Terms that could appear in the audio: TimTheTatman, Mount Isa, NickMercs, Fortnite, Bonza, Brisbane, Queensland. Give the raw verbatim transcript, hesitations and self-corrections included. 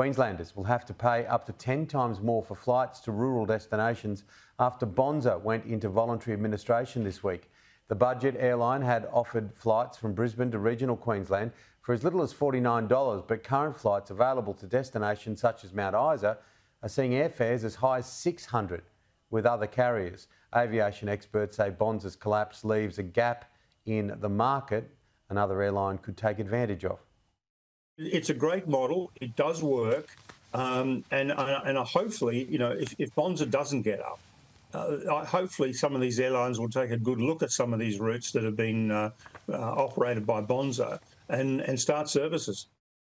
Queenslanders will have to pay up to ten times more for flights to rural destinations after Bonza went into voluntary administration this week. The budget airline had offered flights from Brisbane to regional Queensland for as little as forty-nine dollars, but current flights available to destinations such as Mount Isa are seeing airfares as high as six hundred dollars with other carriers. Aviation experts say Bonza's collapse leaves a gap in the market another airline could take advantage of. It's a great model. It does work, um, and and hopefully, you know, if, if Bonza doesn't get up, uh, hopefully some of these airlines will take a good look at some of these routes that have been uh, uh, operated by Bonza and and start services.